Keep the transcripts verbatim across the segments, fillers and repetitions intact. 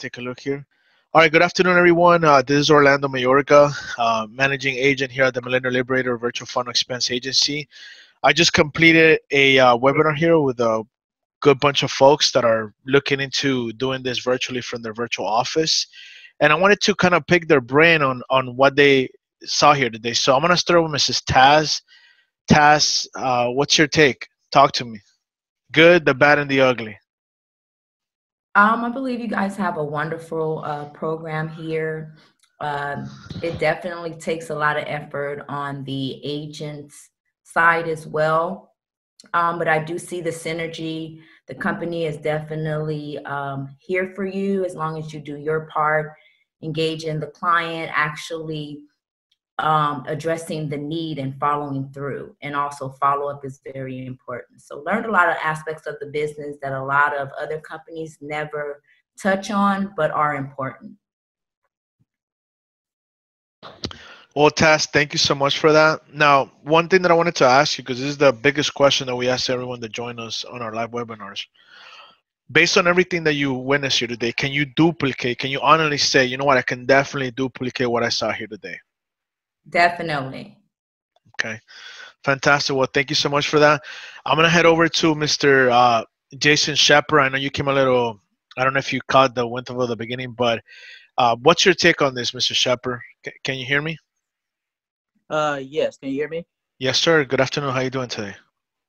take a look here. All right, good afternoon, everyone. Uh, this is Orlando Mayorga, uh, managing agent here at the Millennial Liberator Virtual Fund Expense Agency. I just completed a uh, webinar here with a good bunch of folks that are looking into doing this virtually from their virtual office. And I wanted to kind of pick their brain on, on what they saw here today. So I'm going to start with Missus Taz. Taz, uh, what's your take? Talk to me. Good, the bad, and the ugly. Um, I believe you guys have a wonderful uh, program here. Uh, it definitely takes a lot of effort on the agent's side as well. Um, but I do see the synergy. The company is definitely um, here for you as long as you do your part, engage in the client, actually um, addressing the need and following through. And also follow-up is very important. So learned a lot of aspects of the business that a lot of other companies never touch on but are important. Well, Tess, thank you so much for that. Now, one thing that I wanted to ask you, because this is the biggest question that we ask everyone to join us on our live webinars. Based on everything that you witnessed here today, can you duplicate, can you honestly say, you know what, I can definitely duplicate what I saw here today? Definitely. Okay. Fantastic. Well, thank you so much for that. I'm going to head over to Mister Uh, Jason Shepard. I know you came a little, I don't know if you caught the wind of the beginning, but uh, what's your take on this, Mister Shepard? C can you hear me? Uh, yes. Can you hear me? Yes, sir. Good afternoon. How are you doing today?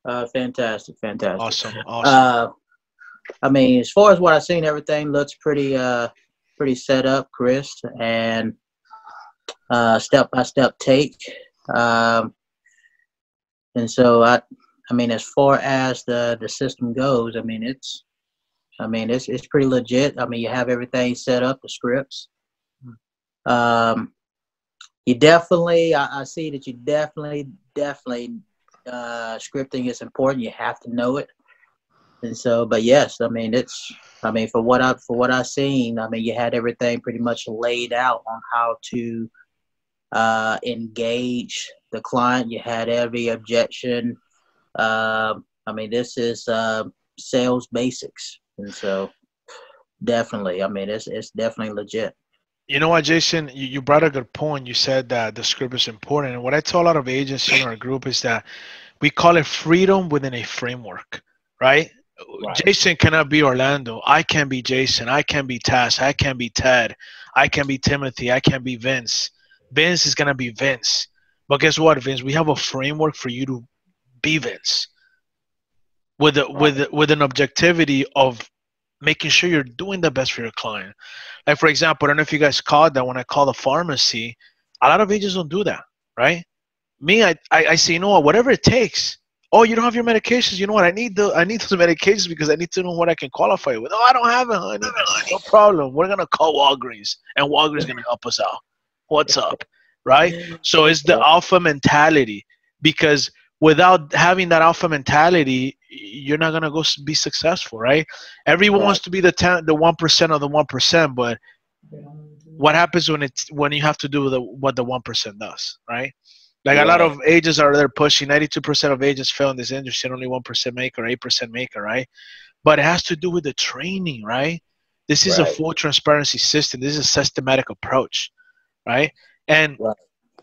Uh, fantastic. Fantastic. Awesome. Awesome. Uh, I mean, as far as what I've seen, everything looks pretty, uh, pretty set up, Chris, and, uh, step-by-step take. Um, and so I, I mean, as far as the, the system goes, I mean, it's, I mean, it's, it's pretty legit. I mean, you have everything set up, the scripts, um, you definitely, I, I see that you definitely, definitely, uh, scripting is important. You have to know it. And so, but yes, I mean, it's, I mean, for what I, for what I've seen, I mean, you had everything pretty much laid out on how to, uh, engage the client. You had every objection. Uh, I mean, this is, uh, sales basics. And so definitely, I mean, it's, it's definitely legit. You know what, Jason, you, you brought a good point. You said that the script is important. And what I tell a lot of agents in our group is that we call it freedom within a framework, right? Right. Jason cannot be Orlando. I can be Jason. I can be Taz. I can be Ted. I can be Timothy. I can be Vince. Vince is going to be Vince. But guess what, Vince? We have a framework for you to be Vince with, a, right. with, with an objectivity of making sure you're doing the best for your client. Like, for example, I don't know if you guys caught that when I call the pharmacy, a lot of agents don't do that, right? Me, I, I, I say, you know what, whatever it takes. Oh, you don't have your medications. You know what, I need, the, I need those medications because I need to know what I can qualify with. Oh, I don't have it, honey. No problem. We're going to call Walgreens, and Walgreens is going to help us out. What's up, right? So it's the alpha mentality, because without having that alpha mentality, you're not going to go be successful, right? Everyone right. wants to be the ten, the one percent of the one percent, but what happens when it's, when you have to do the, what the one percent does, right? Like yeah. a lot of agents are there pushing, ninety-two percent of agents fail in this industry, and only one percent make or eight percent make, right? But it has to do with the training, right? This is right. a full transparency system. This is a systematic approach, right? And right.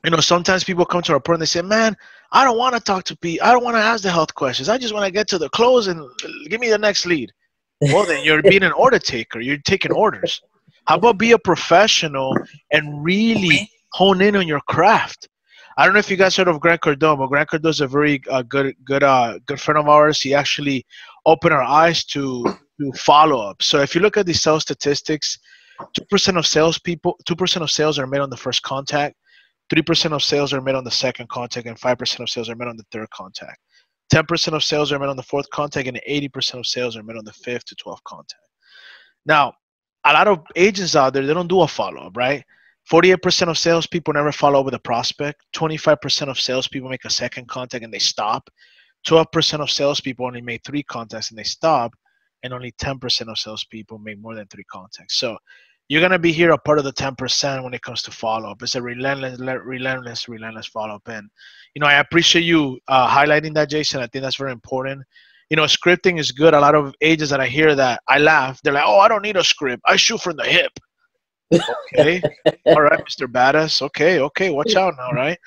you know, sometimes people come to our report and they say, man, I don't want to talk to Pete. I don't want to ask the health questions. I just want to get to the close and give me the next lead. Well, then you're being an order taker. You're taking orders. How about be a professional and really hone in on your craft? I don't know if you guys heard of Grant Cardone, but Grant Cardone is a very uh, good good, uh, good friend of ours. He actually opened our eyes to, to follow-up. So if you look at the sales statistics, two percent of salespeople, two percent of sales are made on the first contact. three percent of sales are made on the second contact, and five percent of sales are made on the third contact. ten percent of sales are made on the fourth contact, and eighty percent of sales are made on the fifth to twelfth contact. Now, a lot of agents out there, they don't do a follow-up, right? forty-eight percent of salespeople never follow up with a prospect. twenty-five percent of salespeople make a second contact and they stop. twelve percent of salespeople only make three contacts and they stop. And only ten percent of salespeople make more than three contacts. So you're going to be here a part of the ten percent when it comes to follow-up. It's a relentless, relentless, relentless follow-up. And, you know, I appreciate you uh, highlighting that, Jason. I think that's very important. you know, scripting is good. A lot of agents that I hear that, I laugh. They're like, oh, I don't need a script. I shoot from the hip. Okay. All right, Mister Badass. Okay. Okay. Watch out now, right?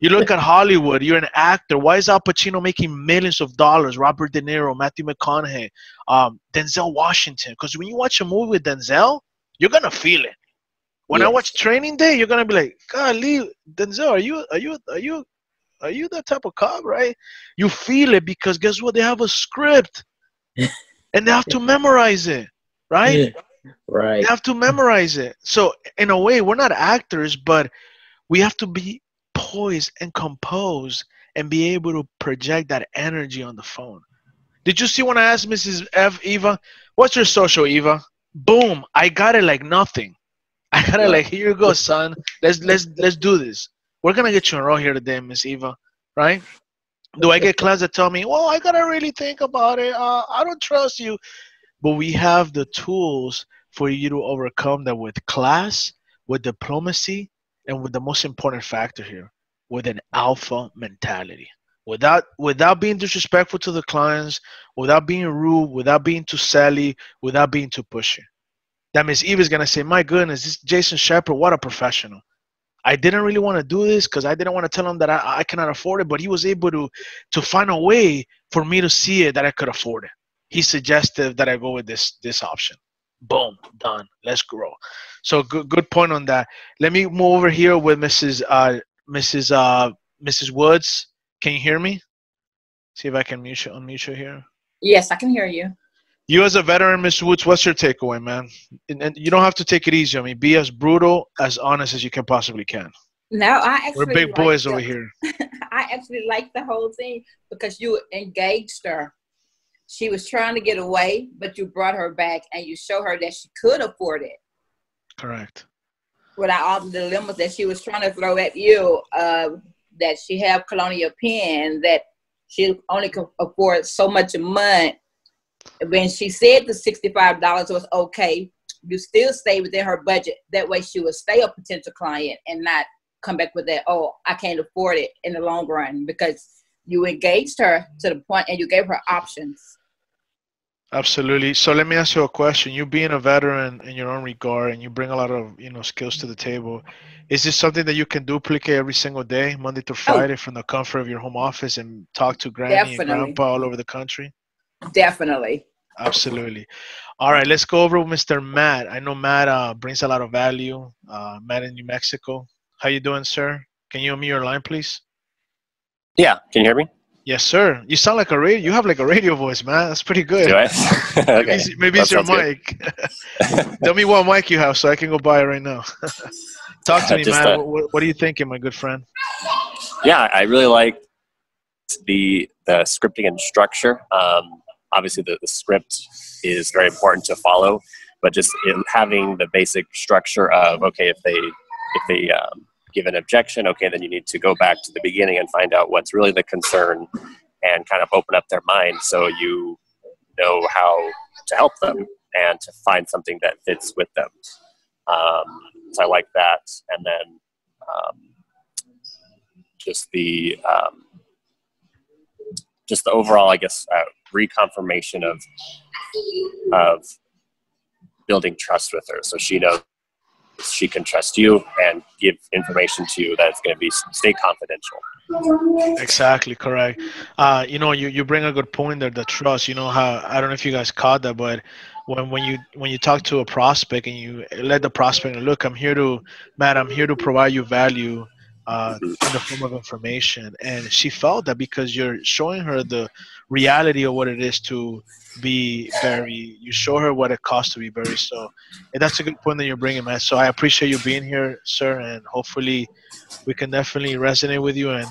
You look at Hollywood. You're an actor. Why is Al Pacino making millions of dollars? Robert De Niro, Matthew McConaughey, um, Denzel Washington. Because when you watch a movie with Denzel, you're going to feel it. When yes. I watch Training Day, you're going to be like, golly, Denzel, are you, are you, are you, are you that type of cop, right? You feel it because guess what? They have a script and they have to memorize it, right? Yeah. Right. They have to memorize it. So in a way, we're not actors, but we have to be poised and composed and be able to project that energy on the phone. Did you see when I asked Missus F, Eva, what's your social, Eva? Boom. I got it like nothing. I got it like, here you go, son. Let's let's let's do this. We're gonna get you enrolled here today, Miss Eva, right? Do I get clients that tell me, "Well, I gotta really think about it. Uh, I don't trust you," but we have the tools for you to overcome that with class, with diplomacy, and with the most important factor here, with an alpha mentality. Without without being disrespectful to the clients, without being rude, without being too silly, without being too pushy. That Miss Eva is going to say, my goodness, this Jason Shepard, what a professional. I didn't really want to do this because I didn't want to tell him that I, I cannot afford it, but he was able to, to find a way for me to see it that I could afford it. He suggested that I go with this, this option. Boom, done. Let's grow. So good, good point on that. Let me move over here with Missus Uh, Missus Uh, Missus Woods. Can you hear me? See if I can mute you, unmute you here. Yes, I can hear you. You as a veteran, Miz Woods, what's your takeaway, man? And, and you don't have to take it easy. I mean, be as brutal, as honest as you can possibly can. No, I actually We're big boys the, over here. I actually like the whole thing because you engaged her. She was trying to get away, but you brought her back and you show her that she could afford it. Correct. Without all the dilemmas that she was trying to throw at you, uh, that she have Colonial Penn, that she only could afford so much a month. When she said the sixty-five dollars was okay, you still stay within her budget. That way she would stay a potential client and not come back with that, oh, I can't afford it in the long run, because you engaged her to the point and you gave her options. Absolutely. So let me ask you a question. You being a veteran in your own regard and you bring a lot of, you know, skills to the table, is this something that you can duplicate every single day, Monday to Friday, oh, from the comfort of your home office and talk to Granny definitely. and Grandpa all over the country? Definitely. Absolutely. All right, let's go over with Mister Matt. I know Matt uh, brings a lot of value. Uh, Matt in New Mexico. How you doing, sir? Can you unmute your line, please? Yeah. Can you hear me? Yes, sir. You sound like a radio. You have like a radio voice, man. That's pretty good. Do I? Okay. Maybe it's, maybe it's your mic. Tell me what mic you have so I can go buy it right now. Talk to me, Matt. Uh, what, what are you thinking, my good friend? Yeah, I really like the the scripting and structure. Um, Obviously, the, the script is very important to follow, but just in having the basic structure of, okay, if they, if they um, give an objection, okay, then you need to go back to the beginning and find out what's really the concern and kind of open up their mind so you know how to help them and to find something that fits with them. Um, so I like that. And then um, just the... Um, Just the overall, I guess, uh, reconfirmation of of building trust with her, so she knows she can trust you and give information to you that's going to be stay confidential. Exactly correct. Uh, you know, you you bring a good point there. The trust. You know how I don't know if you guys caught that, but when when you when you talk to a prospect and you let the prospect know, look, I'm here to, Matt, I'm here to provide you value. Uh, in the form of information, and she felt that because you're showing her the reality of what it is to be very, you show her what it costs to be very, so and that's a good point that you're bringing, man. So I appreciate you being here, sir, and hopefully we can definitely resonate with you, and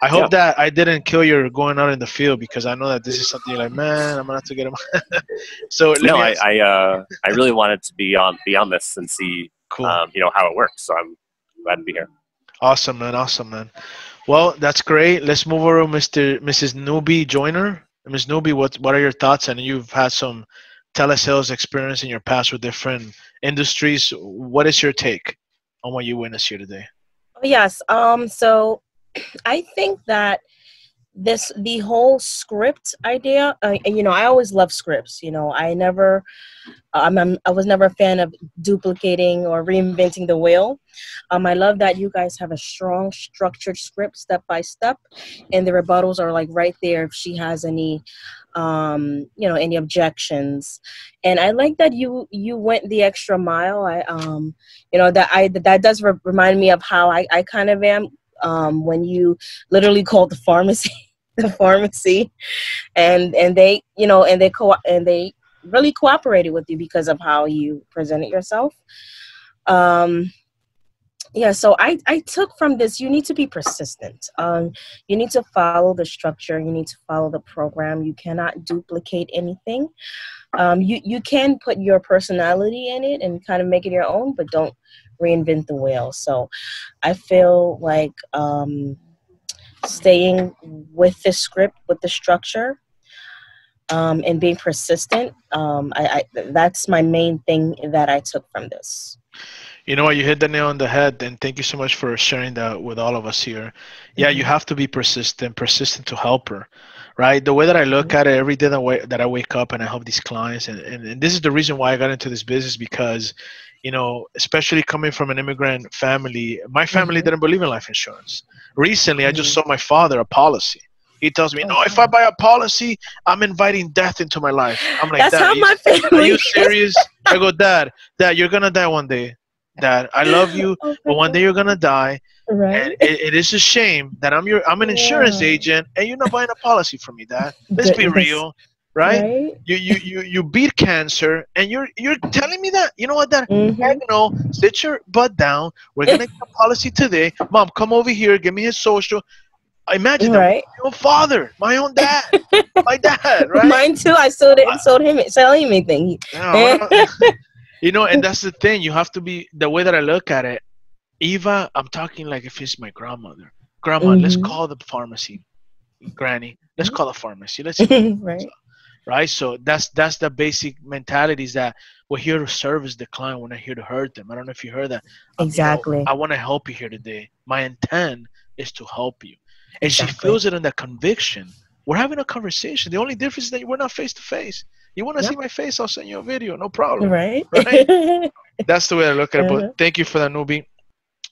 I hope yeah. that I didn't kill your going out in the field, because I know that this is something you're like, man, I'm gonna have to get him. So no, I I, uh, I really wanted to be on be on this and see cool. um, you know how it works, so I'm glad to be here. Awesome, man. Awesome, man. Well, that's great. Let's move over to Mister Missus Newby Joyner. Miz Newby, what, what are your thoughts? And you've had some telesales experience in your past with different industries. What is your take on what you witnessed here today? Yes. Um, so I think that this, the whole script idea, uh, and, you know, I always love scripts. You know, I never, um, I'm, I was never a fan of duplicating or reinventing the wheel. Um, I love that you guys have a strong, structured script, step by step, and the rebuttals are like right there if she has any, um, you know, any objections. And I like that you you went the extra mile. I, um, you know, that I that does re remind me of how I I kind of am. Um, when you literally called the pharmacy, the pharmacy, and and they, you know, and they co and they really cooperated with you because of how you presented yourself. Um, yeah, so I I took from this, you need to be persistent. Um, you need to follow the structure. You need to follow the program. You cannot duplicate anything. Um, you you can put your personality in it and kind of make it your own, but don't reinvent the wheel. So I feel like um, staying with the script, with the structure, um, and being persistent, um, I, I, that's my main thing that I took from this. You know what, you hit the nail on the head, and thank you so much for sharing that with all of us here. Yeah, mm-hmm. You have to be persistent, persistent to helper, right? The way that I look mm-hmm. at it every day that I wake up and I help these clients, and, and, and this is the reason why I got into this business, because you know, especially coming from an immigrant family, my family mm-hmm. didn't believe in life insurance. Recently, mm-hmm. I just saw my father a policy. He tells me, no, if I buy a policy, I'm inviting death into my life. I'm like, that's how you, my family are you serious? I go, Dad, Dad, you're going to die one day. Dad, I love you, okay. but one day you're going to die. Right. And it, it is a shame that I'm, your, I'm an insurance yeah. agent and you're not buying a policy for me, Dad. Let's be real. Right? right? You you you you beat cancer, and you're you're telling me that, you know what, that mm-hmm. I know, sit your butt down. We're gonna get a policy today. Mom, come over here. Give me his social. Imagine right. that my own father, my own dad, my dad. Right? Mine too. I sold it. I, sold him. Sell him anything. No, you know, and that's the thing. You have to be the way that I look at it. Eva, I'm talking like if it's my grandmother. Grandma, mm-hmm. let's call the pharmacy. Granny, let's call the pharmacy. Let's see. right. Right, so that's that's the basic mentality, is that we're here to service the client. We're not here to hurt them. I don't know if you heard that. Exactly. You know, I want to help you here today. My intent is to help you, and exactly. she feels it in that conviction. We're having a conversation. The only difference is that we're not face to face. You want to yep. see my face? I'll send you a video. No problem. Right. Right. That's the way I look at it. But thank you for that, Nubi.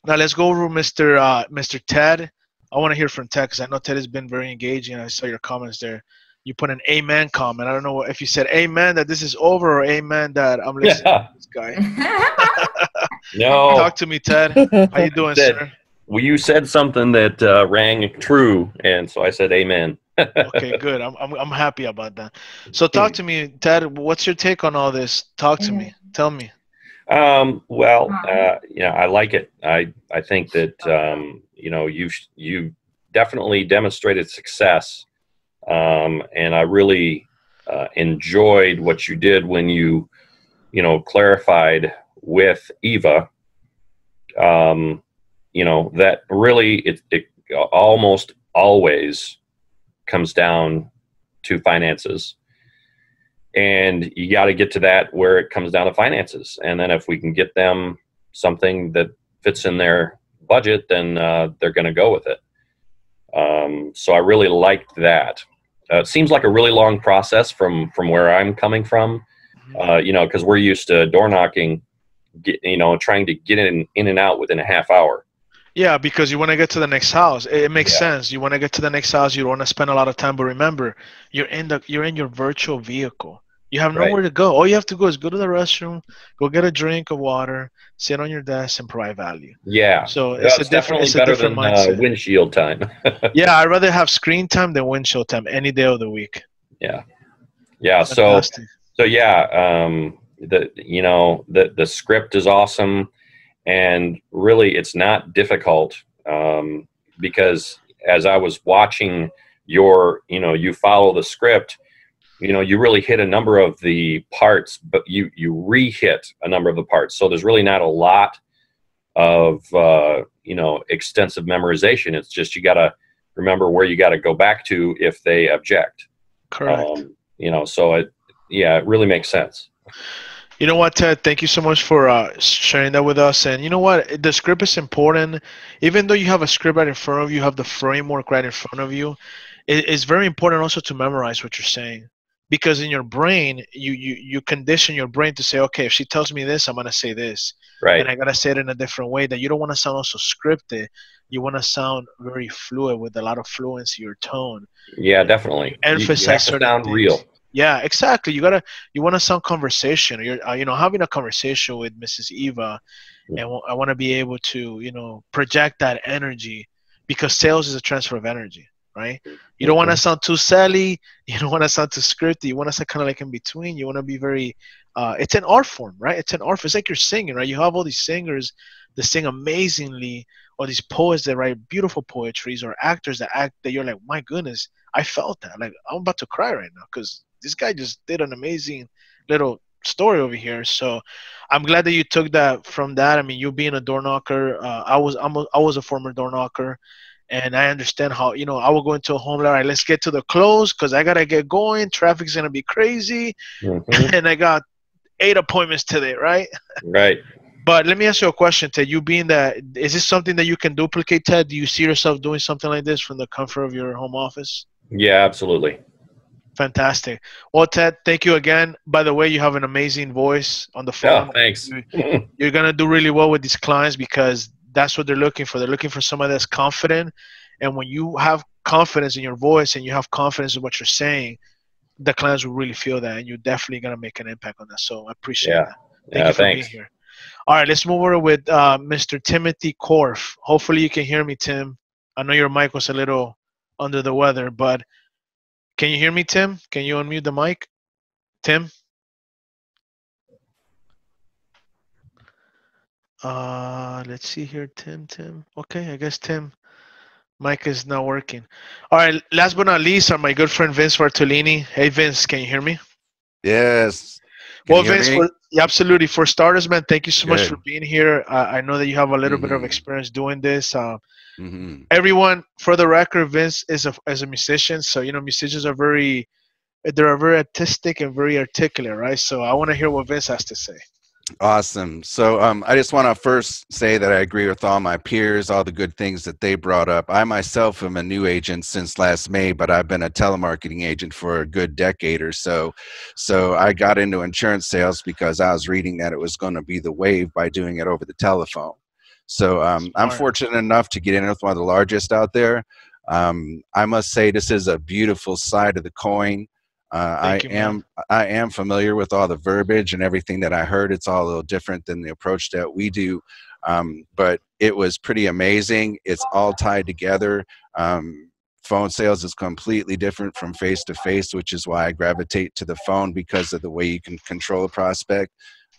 Now let's go over Mister Uh, Mister Ted. I want to hear from Ted, because I know Ted has been very engaging. I saw your comments there. You put an amen comment. I don't know if you said amen that this is over or amen that I'm listening yeah. to this guy. No. Talk to me, Ted. How you doing, Ted, sir? Well, you said something that uh, rang true, and so I said amen. Okay, good. I'm, I'm, I'm happy about that. So talk to me, Ted. What's your take on all this? Talk to me. Tell me. Um, well, uh, you know, I like it. I, I think that, um, you know, you've, you've definitely demonstrated success. Um, and I really uh, enjoyed what you did when you, you know, clarified with Eva, um, you know, that really it, it almost always comes down to finances, and you got to get to that where it comes down to finances. And then if we can get them something that fits in their budget, then uh, they're going to go with it. Um, so I really liked that. Uh, it seems like a really long process from, from where I'm coming from, uh, you know, because we're used to door knocking, get, you know, trying to get in, in and out within a half hour. Yeah, because you want to get to the next house. It, it makes yeah. sense. You want to get to the next house. You don't want to spend a lot of time. But remember, you're in, the, you're in your virtual vehicle. You have nowhere right. to go. All you have to go is go to the restroom, go get a drink of water, sit on your desk, and provide value. Yeah. So it's, yeah, it's a different, it's a different than, mindset. Uh, windshield time. Yeah, I'd rather have screen time than windshield time any day of the week. Yeah. Yeah. Fantastic. So so yeah, um, the you know the the script is awesome, and really it's not difficult, um, because as I was watching your you know you follow the script. You know, you really hit a number of the parts, but you, you re-hit a number of the parts. So there's really not a lot of, uh, you know, extensive memorization. It's just you got to remember where you got to go back to if they object. Correct. Um, you know, so, it, yeah, it really makes sense. You know what, Ted, thank you so much for uh, sharing that with us. And you know what, the script is important. Even though you have a script right in front of you, you have the framework right in front of you, it, it's very important also to memorize what you're saying, because in your brain, you you you condition your brain to say, okay, if she tells me this, I'm gonna say this, right? And I gotta say it in a different way. That you don't want to sound also scripted. You want to sound very fluid with a lot of fluency or tone. Yeah, definitely. Emphasize. You have to sound things. Real. Yeah, exactly. You gotta. You want to sound conversational. You're, uh, you know, having a conversation with Missus Eva, and I want to be able to, you know, project that energy, because sales is a transfer of energy, right? You don't want to sound too silly. You don't want to sound too scripty. You want to sound kind of like in between. You want to be very. Uh, it's an art form, right? It's an art. It's like you're singing, right? You have all these singers that sing amazingly, or these poets that write beautiful poetries, or actors that act that you're like, my goodness, I felt that. Like I'm about to cry right now because this guy just did an amazing little story over here. So I'm glad that you took that from that. I mean, you being a door knocker, uh, I was I'm a, I was a former door knocker, and I understand how, you know, I will go into a home, all right, let's get to the close because I got to get going. Traffic's going to be crazy. Mm-hmm. And I got eight appointments today, right? Right. But let me ask you a question, Ted. You being that, is this something that you can duplicate, Ted? Do you see yourself doing something like this from the comfort of your home office? Yeah, absolutely. Fantastic. Well, Ted, thank you again. By the way, you have an amazing voice on the phone. Yeah, thanks. You're going to do really well with these clients because that's what they're looking for. They're looking for somebody that's confident. And when you have confidence in your voice and you have confidence in what you're saying, the clients will really feel that. And you're definitely going to make an impact on that. So I appreciate yeah. that. Thank yeah, you for thanks. being here. All right, let's move over with uh, Mister Timothy Korff. Hopefully you can hear me, Tim. I know your mic was a little under the weather, but can you hear me, Tim? Can you unmute the mic? Tim? Uh, let's see here, Tim, Tim. Okay, I guess Tim, mic is not working. All right, last but not least, are my good friend Vince Bartolini. Hey, Vince, can you hear me? Yes. Can well, Vince, for, yeah, absolutely. For starters, man, thank you so Good. much for being here. Uh, I know that you have a little mm-hmm. bit of experience doing this. Uh, mm-hmm. Everyone, for the record, Vince is a, is a musician. So, you know, musicians are very, they're very artistic and very articulate, right? So I want to hear what Vince has to say. Awesome. So um, I just want to first say that I agree with all my peers, all the good things that they brought up. I myself am a new agent since last May, but I've been a telemarketing agent for a good decade or so. So I got into insurance sales because I was reading that it was going to be the wave by doing it over the telephone. So um, I'm fortunate enough to get in with one of the largest out there. Um, I must say this is a beautiful side of the coin. Uh, I you, am I am familiar with all the verbiage and everything that I heard. It's all a little different than the approach that we do, um, but it was pretty amazing. It's all tied together. Um, phone sales is completely different from face-to-face, which is why I gravitate to the phone because of the way you can control a prospect.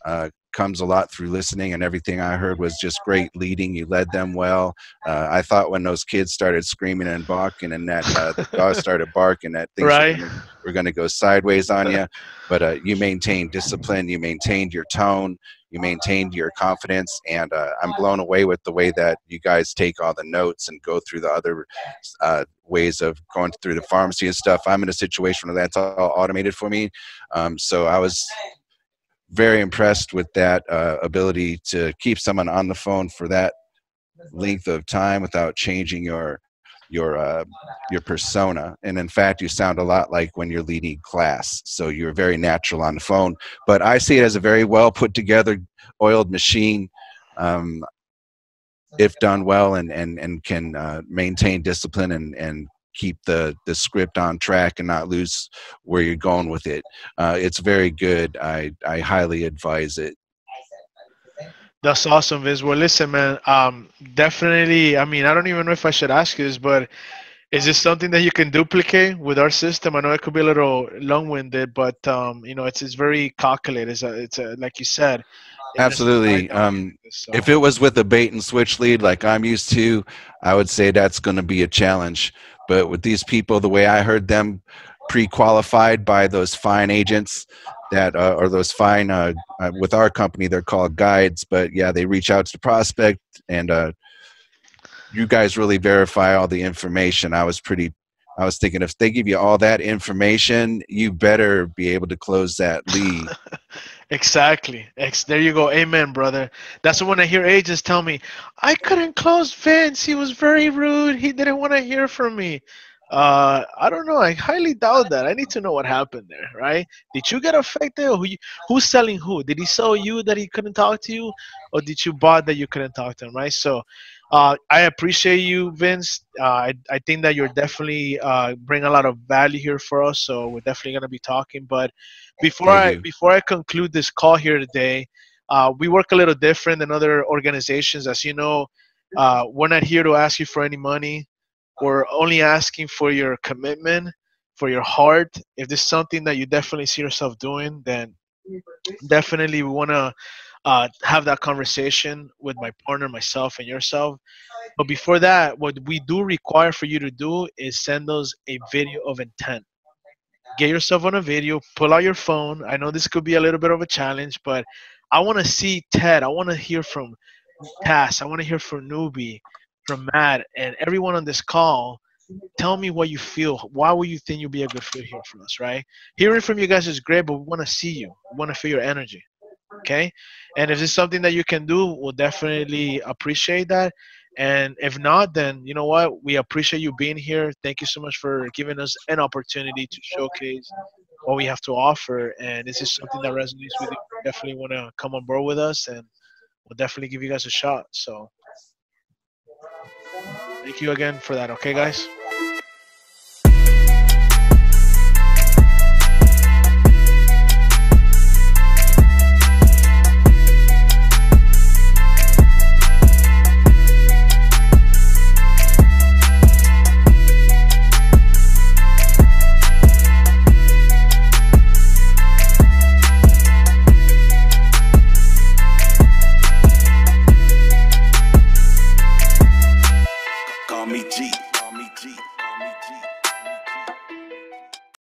Uh, comes a lot through listening, and everything I heard was just great leading. You led them well. Uh, I thought when those kids started screaming and barking and that uh, the dog started barking that things right. were going to go sideways on you, but uh, you maintained discipline, you maintained your tone, you maintained your confidence, and uh, I'm blown away with the way that you guys take all the notes and go through the other uh, ways of going through the pharmacy and stuff. I'm in a situation where that's all automated for me, um, so I was very impressed with that uh, ability to keep someone on the phone for that length of time without changing your your uh, your persona. And in fact, you sound a lot like when you're leading class. So you're very natural on the phone. But I see it as a very well put together, oiled machine, um, if done well and and and can uh, maintain discipline and and. keep the, the script on track and not lose where you're going with it. Uh, it's very good. I, I highly advise it. That's awesome, Vince. Well, listen, man, um, definitely, I mean, I don't even know if I should ask you this, but is this something that you can duplicate with our system? I know it could be a little long-winded, but, um, you know, it's, it's very calculated. It's, a, it's a, like you said. Absolutely. Um, if it was with a bait and switch lead like I'm used to, I would say that's going to be a challenge. But with these people, the way I heard them pre-qualified by those fine agents that uh, or those fine uh, uh, with our company, they're called guides. But, yeah, they reach out to the prospect, and uh, you guys really verify all the information. I was pretty I was thinking if they give you all that information, you better be able to close that lead. Exactly. Ex there you go. Amen, brother. That's when I hear agents tell me, I couldn't close Vince. He was very rude. He didn't want to hear from me. Uh, I don't know. I highly doubt that. I need to know what happened there, right? Did you get affected? Or who you, who's selling who? Did he sell you that he couldn't talk to you? Or did you bought that you couldn't talk to him, right? So uh, I appreciate you, Vince. Uh, I, I think that you're definitely uh, bring a lot of value here for us. So we're definitely going to be talking. But before I, before I conclude this call here today, uh, we work a little different than other organizations. As you know, uh, we're not here to ask you for any money. We're only asking for your commitment, for your heart. If there's something that you definitely see yourself doing, then definitely we want to uh, have that conversation with my partner, myself, and yourself. But before that, what we do require for you to do is send us a video of intent. Get yourself on a video. Pull out your phone. I know this could be a little bit of a challenge, but I want to see Ted. I want to hear from Cass. I want to hear from Newbie, from Matt, and everyone on this call. Tell me what you feel. Why would you think you'll be a good fit here for us, right? Hearing from you guys is great, but we want to see you. We want to feel your energy, okay? And if it's something that you can do, we'll definitely appreciate that. And if not, then you know what? We appreciate you being here. Thank you so much for giving us an opportunity to showcase what we have to offer. And this is something that resonates with you. You definitely want to come on board with us, and we'll definitely give you guys a shot. So thank you again for that. Okay, guys?